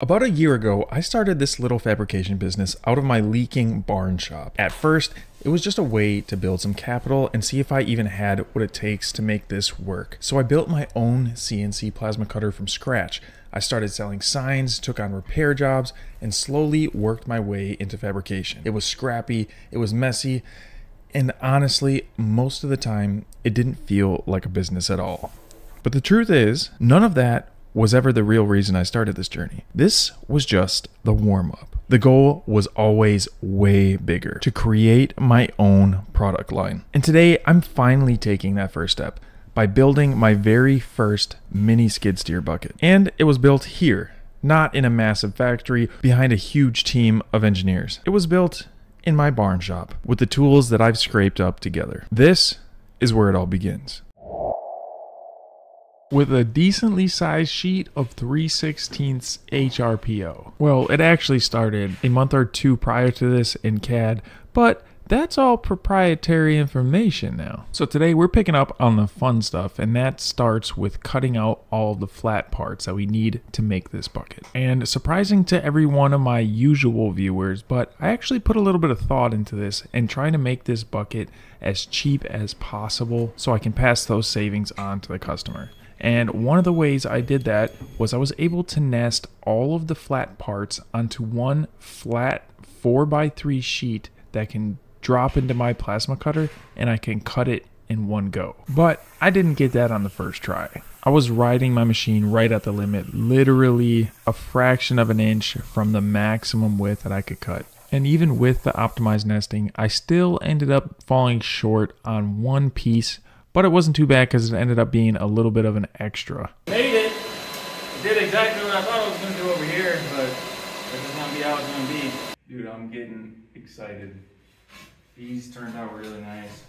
About a year ago, I started this little fabrication business out of my leaking barn shop. At first, it was just a way to build some capital and see if I even had what it takes to make this work. So I built my own CNC plasma cutter from scratch. I started selling signs, took on repair jobs, and slowly worked my way into fabrication. It was scrappy, it was messy, and honestly, most of the time, it didn't feel like a business at all. But the truth is, none of that was ever the real reason I started this journey. This was just the warm-up. The goal was always way bigger, to create my own product line. And today I'm finally taking that first step by building my very first mini skid steer bucket. And it was built here, not in a massive factory behind a huge team of engineers. It was built in my barn shop with the tools that I've scraped up together. This is where it all begins. With a decently sized sheet of 3/16 HRPO. Well, it actually started a month or two prior to this in CAD, but that's all proprietary information now. So today we're picking up on the fun stuff, and that starts with cutting out all the flat parts that we need to make this bucket. And surprising to every one of my usual viewers, but I actually put a little bit of thought into this and trying to make this bucket as cheap as possible so I can pass those savings on to the customer. And one of the ways I did that was I was able to nest all of the flat parts onto one flat 4x3 sheet that can drop into my plasma cutter and I can cut it in one go. But I didn't get that on the first try. I was riding my machine right at the limit, literally a fraction of an inch from the maximum width that I could cut. And even with the optimized nesting, I still ended up falling short on one piece. But it wasn't too bad because it ended up being a little bit of an extra. Made it. Did exactly what I thought I was going to do over here, but this is going to be how it's going to be. Dude, I'm getting excited. These turned out really nice.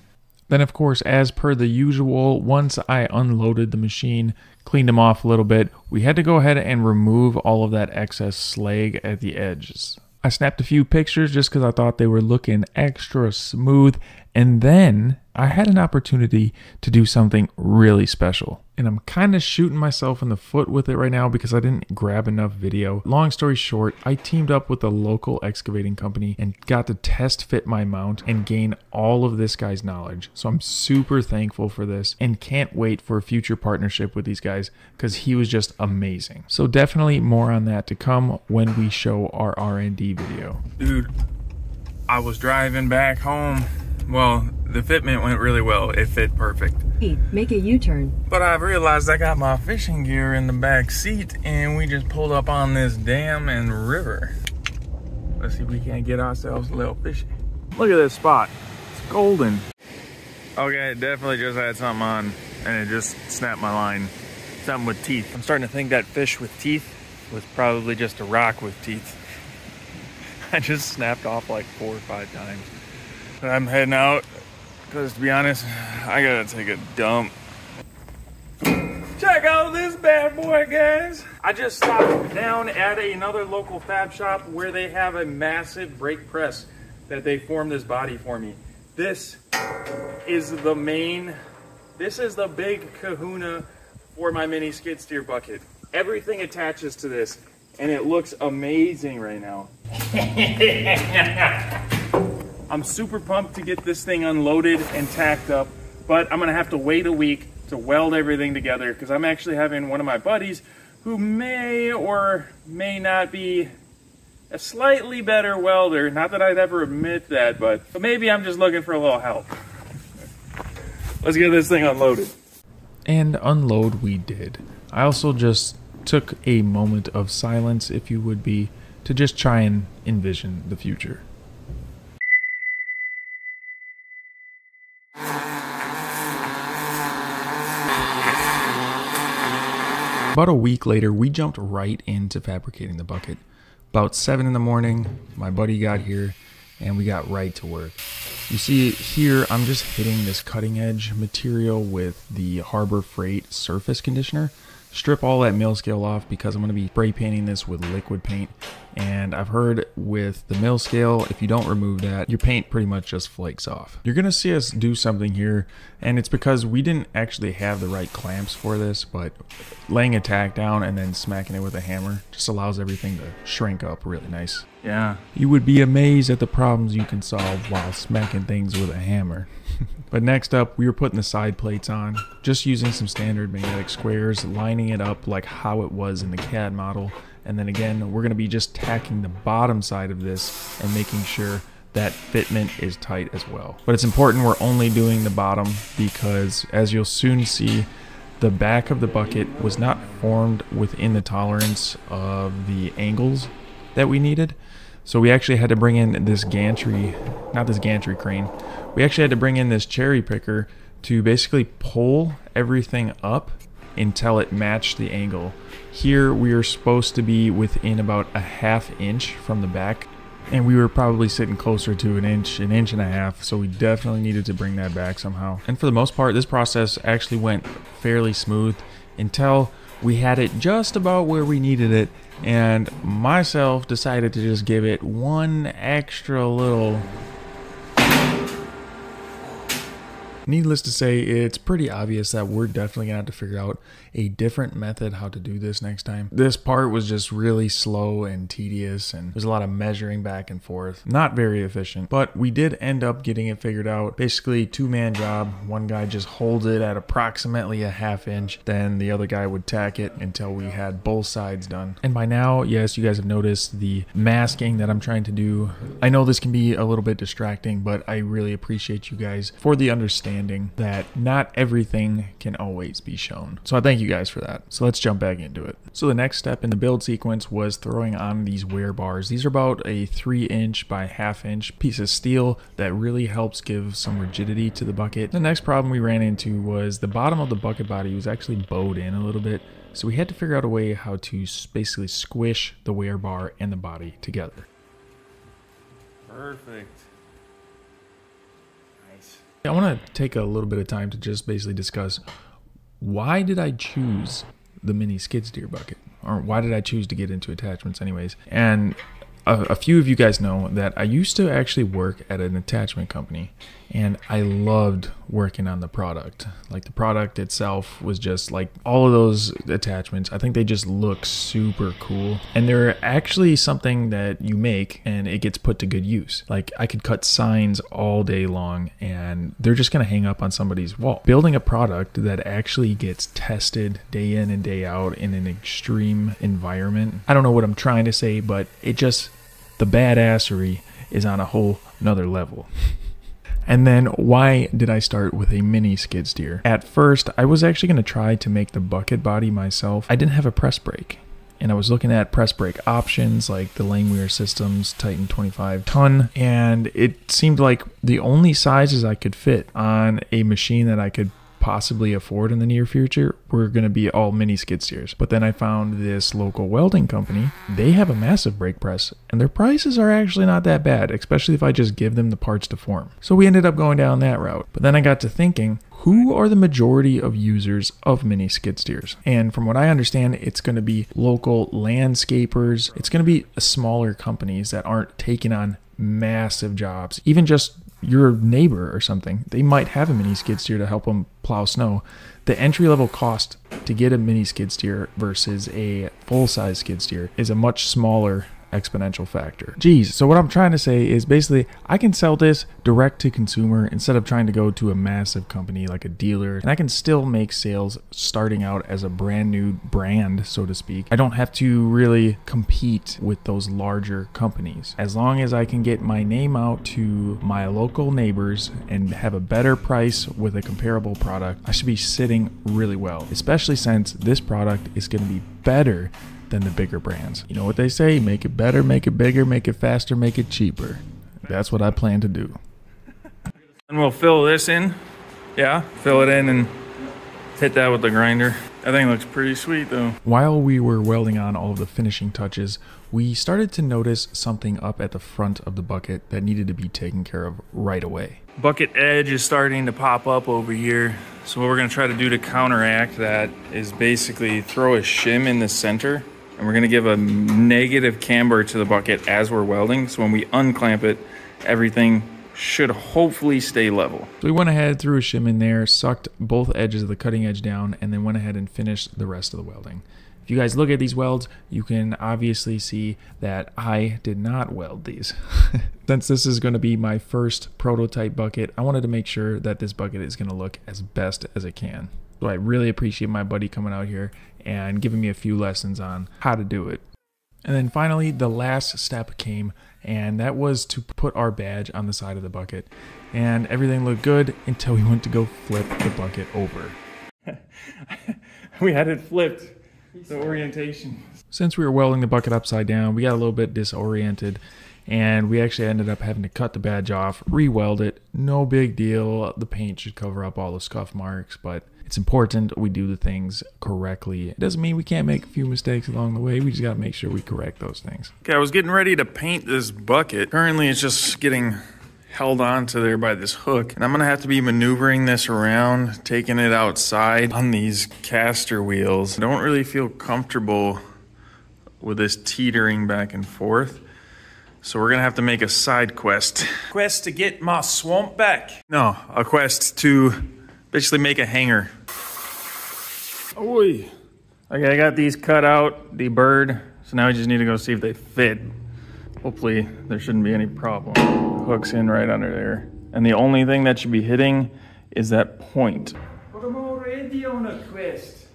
Then, of course, as per the usual, once I unloaded the machine, cleaned them off a little bit, we had to go ahead and remove all of that excess slag at the edges. I snapped a few pictures just because I thought they were looking extra smooth, and then I had an opportunity to do something really special. And I'm kind of shooting myself in the foot with it right now because I didn't grab enough video. Long story short, I teamed up with a local excavating company and got to test fit my mount and gain all of this guy's knowledge. So I'm super thankful for this and can't wait for a future partnership with these guys because he was just amazing. So definitely more on that to come when we show our R&D video. Dude, I was driving back home. Well, the fitment went really well. It fit perfect. Make a U-turn. But I realized I got my fishing gear in the back seat and we just pulled up on this dam and river. Let's see if we can't get ourselves a little fishy. Look at this spot. It's golden. Okay, definitely just had something on and it just snapped my line. Something with teeth. I'm starting to think that fish with teeth was probably just a rock with teeth. I just snapped off like 4 or 5 times. I'm heading out because, to be honest, I gotta take a dump. Check out this bad boy, guys. I just stopped down at another local fab shop where they have a massive brake press that they formed this body for me. This is the main, this is the big kahuna for my mini skid steer bucket. Everything attaches to this and it looks amazing right now. I'm super pumped to get this thing unloaded and tacked up, but I'm going to have to wait a week to weld everything together because I'm actually having one of my buddies who may or may not be a slightly better welder. Not that I'd ever admit that, but maybe I'm just looking for a little help. Let's get this thing unloaded. And unload we did. I also just took a moment of silence, if you would be, to just try and envision the future. About a week later, we jumped right into fabricating the bucket. About 7 in the morning, my buddy got here and we got right to work. You see here, I'm just hitting this cutting edge material with the Harbor Freight surface conditioner. Strip all that mill scale off because I'm going to be spray painting this with liquid paint. And I've heard with the mill scale, if you don't remove that, your paint pretty much just flakes off. You're going to see us do something here, and it's because we didn't actually have the right clamps for this, but laying a tack down and then smacking it with a hammer just allows everything to shrink up really nice. Yeah. You would be amazed at the problems you can solve while smacking things with a hammer. But next up, we were putting the side plates on, just using some standard magnetic squares, lining it up like how it was in the CAD model. And then again, we're going to be just tacking the bottom side of this and making sure that fitment is tight as well. But it's important we're only doing the bottom because, as you'll soon see, the back of the bucket was not formed within the tolerance of the angles that we needed. So we actually had to bring in this gantry, not this gantry crane, we actually had to bring in this cherry picker to basically pull everything up until it matched the angle. Here we are supposed to be within about a ½ inch from the back, and we were probably sitting closer to an inch and a half, so we definitely needed to bring that back somehow. And for the most part, this process actually went fairly smooth until we had it just about where we needed it, and myself decided to just give it one extra little. Needless to say, it's pretty obvious that we're definitely gonna have to figure out a different method how to do this next time. This part was just really slow and tedious, and there's a lot of measuring back and forth. Not very efficient, but we did end up getting it figured out. Basically, two-man job. One guy just holds it at approximately a ½ inch, then the other guy would tack it until we had both sides done. And by now, yes, you guys have noticed the masking that I'm trying to do. I know this can be a little bit distracting, but I really appreciate you guys for the understanding that not everything can always be shown. So I thank you guys for that. So let's jump back into it. So the next step in the build sequence was throwing on these wear bars. These are about a 3" by ½" piece of steel that really helps give some rigidity to the bucket. The next problem we ran into was the bottom of the bucket body was actually bowed in a little bit. So we had to figure out a way how to basically squish the wear bar and the body together. Perfect. I want to take a little bit of time to just basically discuss why did I choose the mini skid steer bucket, or why did I choose to get into attachments anyways. And a few of you guys know that I used to actually work at an attachment company, and I loved working on the product. Like, the product itself was just like all of those attachments. I think they just look super cool, and they're actually something that you make and it gets put to good use. Like, I could cut signs all day long and they're just gonna hang up on somebody's wall. Building a product that actually gets tested day in and day out in an extreme environment. I don't know what I'm trying to say, but it just, the badassery is on a whole nother level. And then why did I start with a mini skid steer? At first, I was actually gonna try to make the bucket body myself. I didn't have a press brake, and I was looking at press brake options like the Langweir Systems Titan 25 ton, and it seemed like the only sizes I could fit on a machine that I could possibly afford in the near future were gonna be all mini skid steers. But then I found this local welding company. They have a massive brake press, and their prices are actually not that bad, especially if I just give them the parts to form. So we ended up going down that route. But then I got to thinking, who are the majority of users of mini skid steers? And from what I understand, it's going to be local landscapers. It's going to be smaller companies that aren't taking on massive jobs. Even just your neighbor or something, they might have a mini skid steer to help them plow snow. The entry-level cost to get a mini skid steer versus a full-size skid steer is a much smaller exponential factor. Geez, so what I'm trying to say is basically I can sell this direct to consumer instead of trying to go to a massive company like a dealer, and I can still make sales starting out as a brand new brand, so to speak. I don't have to really compete with those larger companies. As long as I can get my name out to my local neighbors and have a better price with a comparable product, I should be sitting really well, especially since this product is going to be better than the bigger brands. You know what they say, make it better, make it bigger, make it faster, make it cheaper. That's what I plan to do. And we'll fill this in. Yeah, fill it in and hit that with the grinder. I think it looks pretty sweet though. While we were welding on all of the finishing touches, we started to notice something up at the front of the bucket that needed to be taken care of right away. Bucket edge is starting to pop up over here. So what we're gonna try to do to counteract that is basically throw a shim in the center, and we're gonna give a negative camber to the bucket as we're welding. So when we unclamp it, everything should hopefully stay level. So we went ahead, threw a shim in there, sucked both edges of the cutting edge down, and then went ahead and finished the rest of the welding. If you guys look at these welds, you can obviously see that I did not weld these. Since this is going to be my first prototype bucket, I wanted to make sure that this bucket is going to look as best as it can. So I really appreciate my buddy coming out here and giving me a few lessons on how to do it. And then finally, the last step came, and that was to put our badge on the side of the bucket. And everything looked good until we went to go flip the bucket over. We had it flipped, the orientation. Since we were welding the bucket upside down, we got a little bit disoriented, and we actually ended up having to cut the badge off, re-weld it. No big deal. The paint should cover up all the scuff marks, but it's important we do the things correctly. It doesn't mean we can't make a few mistakes along the way. We just got to make sure we correct those things. Okay, I was getting ready to paint this bucket. Currently, it's just getting held onto there by this hook, and I'm gonna have to be maneuvering this around, taking it outside on these caster wheels. I don't really feel comfortable with this teetering back and forth. So we're gonna have to make a side quest. Quest to get my swamp back. No, a quest to basically make a hanger. Oy. Okay, I got these cut out, the bird. So now we just need to go see if they fit. Hopefully there shouldn't be any problem. Hooks in right under there. And the only thing that should be hitting is that point. But I'm already on a quest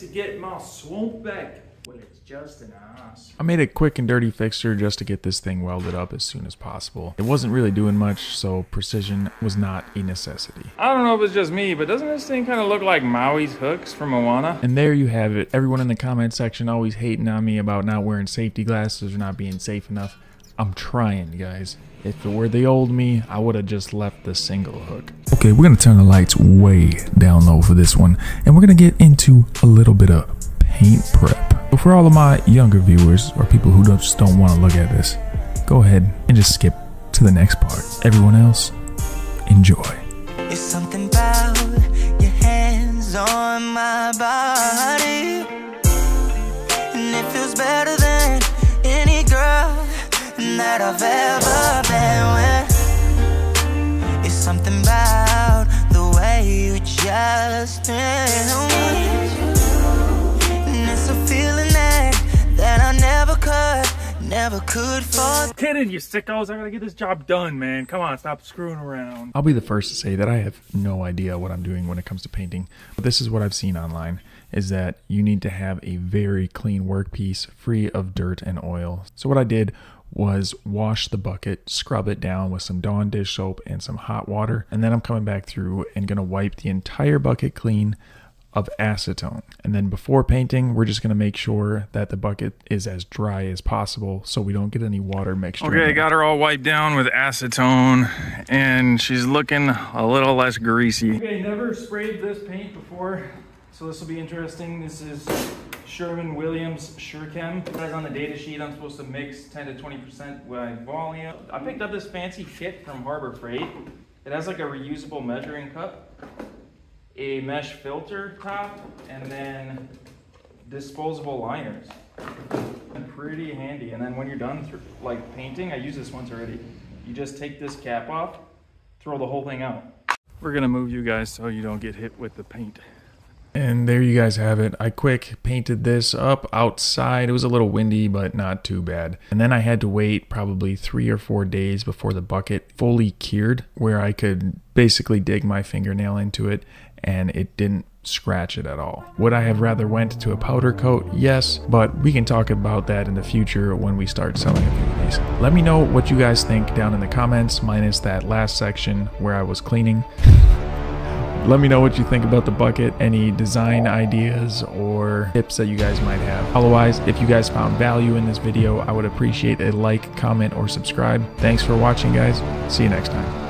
to get my swamp back. Well, it's just an ass. I made a quick and dirty fixture just to get this thing welded up as soon as possible. It wasn't really doing much, so precision was not a necessity. I don't know if it's just me, but doesn't this thing kind of look like Maui's hooks from Moana? And there you have it. Everyone in the comment section always hating on me about not wearing safety glasses or not being safe enough. I'm trying, guys. If it were the old me, I would have just left the single hook. Okay, we're going to turn the lights way down low for this one, and we're going to get into a little bit of paint prep. But for all of my younger viewers or people who just don't want to look at this, go ahead and just skip to the next part. Everyone else, enjoy. It's something about your hands on my body, and it feels better than any girl that I've ever been with. It's something about the way you just tell me. It's a feeling that I never could fall. Kidding you sickos, I gotta get this job done, man. Come on, stop screwing around. I'll be the first to say that I have no idea what I'm doing when it comes to painting, but this is what I've seen online, is that you need to have a very clean workpiece, free of dirt and oil. So what I did was wash the bucket, scrub it down with some Dawn dish soap and some hot water, and then I'm coming back through and gonna wipe the entire bucket clean of acetone. And then before painting, we're just gonna make sure that the bucket is as dry as possible so we don't get any water mixture. Okay, I got her all wiped down with acetone and she's looking a little less greasy. Okay, never sprayed this paint before, so this will be interesting. This is Sherwin Williams SureChem. It says on the data sheet I'm supposed to mix 10 to 20% by volume. I picked up this fancy kit from Harbor Freight. It has like a reusable measuring cup, a mesh filter top, and then disposable liners. Pretty handy. And then when you're done like painting, I use this once already, you just take this cap off, throw the whole thing out. We're gonna move you guys so you don't get hit with the paint. And there you guys have it. I quick painted this up outside. It was a little windy, but not too bad. And then I had to wait probably 3 or 4 days before the bucket fully cured, where I could basically dig my fingernail into it and it didn't scratch it at all. Would I have rather went to a powder coat? Yes, but we can talk about that in the future when we start selling a few of these. Let me know what you guys think down in the comments, minus that last section where I was cleaning. Let me know what you think about the bucket, any design ideas or tips that you guys might have. Otherwise, if you guys found value in this video, I would appreciate a like, comment, or subscribe. Thanks for watching, guys. See you next time.